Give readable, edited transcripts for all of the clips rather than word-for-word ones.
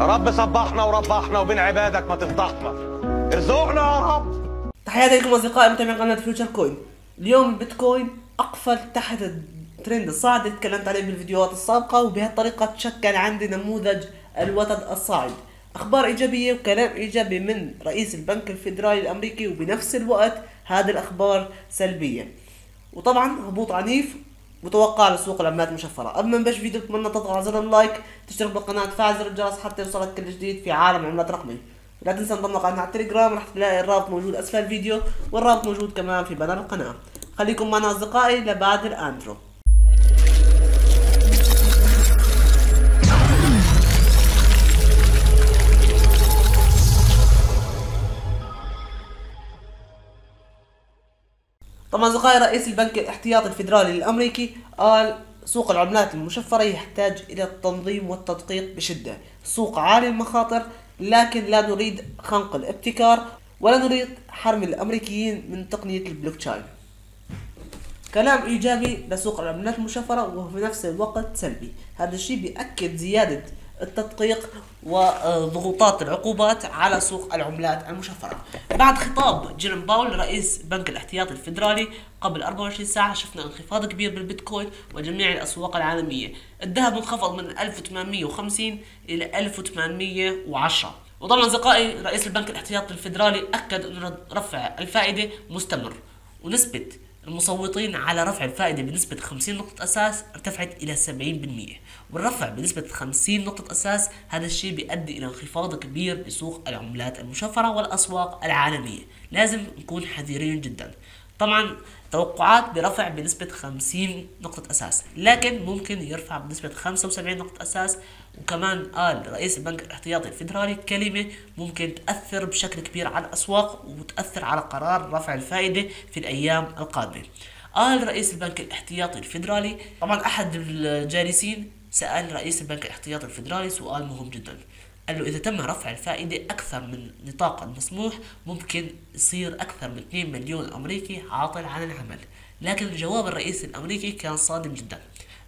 يا رب صبحنا وربحنا وبين عبادك ما تفضحنا، ارزقنا يا رب. تحياتي لكم اصدقائي متابعين قناه فيوتشر كوين. اليوم البيتكوين اقفل تحت الترند الصاعد اللي اتكلمت عليه بالفيديوهات السابقه، وبهالطريقه تشكل عندي نموذج الوتد الصاعد. اخبار ايجابيه وكلام ايجابي من رئيس البنك الفيدرالي الامريكي، وبنفس الوقت هذه الاخبار سلبيه، وطبعا هبوط عنيف متوقع لسوق العملات المشفرة. قبل ما نبلش فيديو بتمنى تضغط على زر اللايك، تشترك بالقناة، تفعل زر الجرس حتى يوصلك كل جديد في عالم العملات الرقمية. لا تنسى انضم لقناتنا على التليجرام، رح تلاقي الرابط موجود اسفل الفيديو، والرابط موجود كمان في بنر القناة. خليكم معنا اصدقائي لبعد الانترو. طبعا اصدقائي رئيس البنك الاحتياطي الفيدرالي الامريكي قال سوق العملات المشفرة يحتاج الى التنظيم والتدقيق بشدة، سوق عالي المخاطر لكن لا نريد خنق الابتكار ولا نريد حرم الامريكيين من تقنية البلوك تشين. كلام ايجابي لسوق العملات المشفرة وفي نفس الوقت سلبي، هذا الشيء بيأكد زيادة التدقيق وضغوطات العقوبات على سوق العملات المشفرة. بعد خطاب جيروم باول رئيس البنك الاحتياطي الفيدرالي قبل 24 ساعة شفنا انخفاض كبير بالبيتكوين وجميع الأسواق العالمية. الذهب انخفض من 1850 إلى 1810. وطبعا أصدقائي رئيس البنك الاحتياطي الفيدرالي أكد أن رفع الفائدة مستمر، ونسبة المصوتين على رفع الفائدة بنسبة 50 نقطة أساس ارتفعت إلى 70%، والرفع بنسبة 50 نقطة أساس هذا الشيء بيؤدي إلى انخفاض كبير بسوق العملات المشفرة والأسواق العالمية. لازم نكون حذرين جدا. طبعا توقعات برفع بنسبة 50 نقطة أساس، لكن ممكن يرفع بنسبة 75 نقطة أساس. وكمان قال رئيس البنك الاحتياطي الفيدرالي كلمة ممكن تأثر بشكل كبير على الأسواق وتأثر على قرار رفع الفائدة في الأيام القادمة. قال رئيس البنك الاحتياطي الفيدرالي، طبعا أحد الجالسين سأل رئيس البنك الاحتياطي الفيدرالي سؤال مهم جدا، قال له إذا تم رفع الفائدة أكثر من نطاق المسموح ممكن يصير أكثر من 2 مليون أمريكي عاطل عن العمل. لكن جواب الرئيس الأمريكي كان صادم جدا،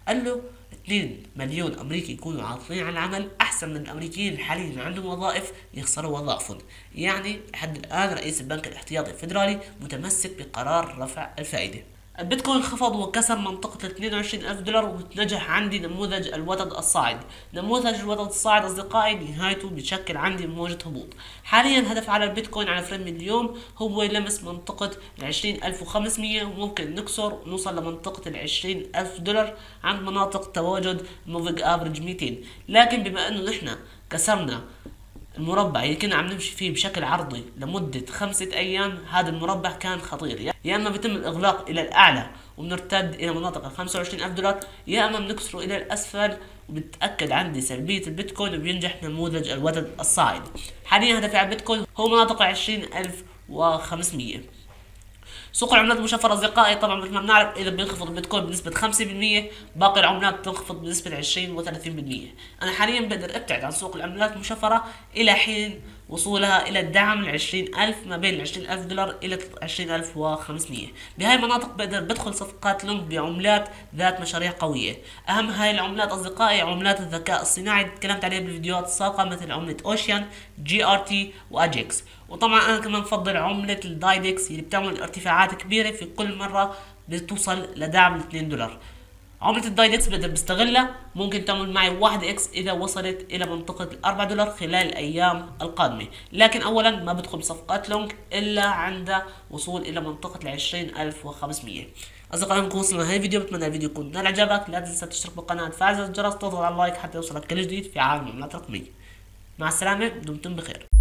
قال له 2 مليون أمريكي يكونوا عاطلين عن العمل أحسن من الأمريكيين حاليا عندهم وظائف يخسروا وظائفهم. يعني لحد الآن رئيس البنك الاحتياطي الفيدرالي متمسك بقرار رفع الفائدة. البيتكوين انخفض وكسر منطقة 22,000 دولار، ونجح عندي نموذج الوتد الصاعد. نموذج الوتد الصاعد أصدقائي نهايته بتشكل عندي موجة هبوط. حاليا هدف على البيتكوين على فريم اليوم هو يلمس منطقة 20,500، وممكن نكسر ونوصل لمنطقة 20,000 دولار عند مناطق تواجد موفينج افريج 200. لكن بما انه نحن كسرنا المربع اللي كنا عم نمشي فيه بشكل عرضي لمدة 5 أيام، هذا المربع كان خطير. يا اما بيتم الاغلاق الى الاعلى وبنرتد الى مناطق 25,000 دولار، يا اما بنكسره الى الاسفل، وبتاكد عندي سلبيه البيتكوين وبينجح نموذج الوتد الصاعد. حاليا هدفي على البيتكوين هو مناطق 20,500. سوق العملات المشفرة أصدقائي طبعا مثل ما بنعرف إذا بينخفض البيتكوين بنسبة 5%، باقي العملات بتنخفض بنسبة 20 و30%. أنا حاليا بقدر أبتعد عن سوق العملات المشفرة إلى حين وصولها إلى الدعم 20,000، ما بين 20,000 دولار إلى 20,500. بهاي المناطق بقدر بدخل صفقات لونج بعملات ذات مشاريع قوية. أهم هاي العملات أصدقائي عملات الذكاء الصناعي تكلمت عليها بالفيديوهات السابقة، مثل عملة أوشيان، GRT، وأجيكس. وطبعا أنا كمان بفضل عملة الدايدكس اللي بتعمل ارتفاعات كبيرة في كل مرة بتوصل لدعم 2 دولار. عملة الدايدكس بقدر بستغلها، ممكن تعمل معي 1x إذا وصلت إلى منطقة 4 دولار خلال الأيام القادمة. لكن أولا ما بدخل بصفقات لونج إلا عند وصول إلى منطقة 20,500. أصدقائي نكون وصلنا لهذا الفيديو، بتمنى الفيديو يكون نال إعجابك. لا تنسى تشترك بالقناة، تفعل زر الجرس، تضغط على اللايك حتى يوصلك كل جديد في عالم العملات الرقمية. مع السلامة، دمتم بخير.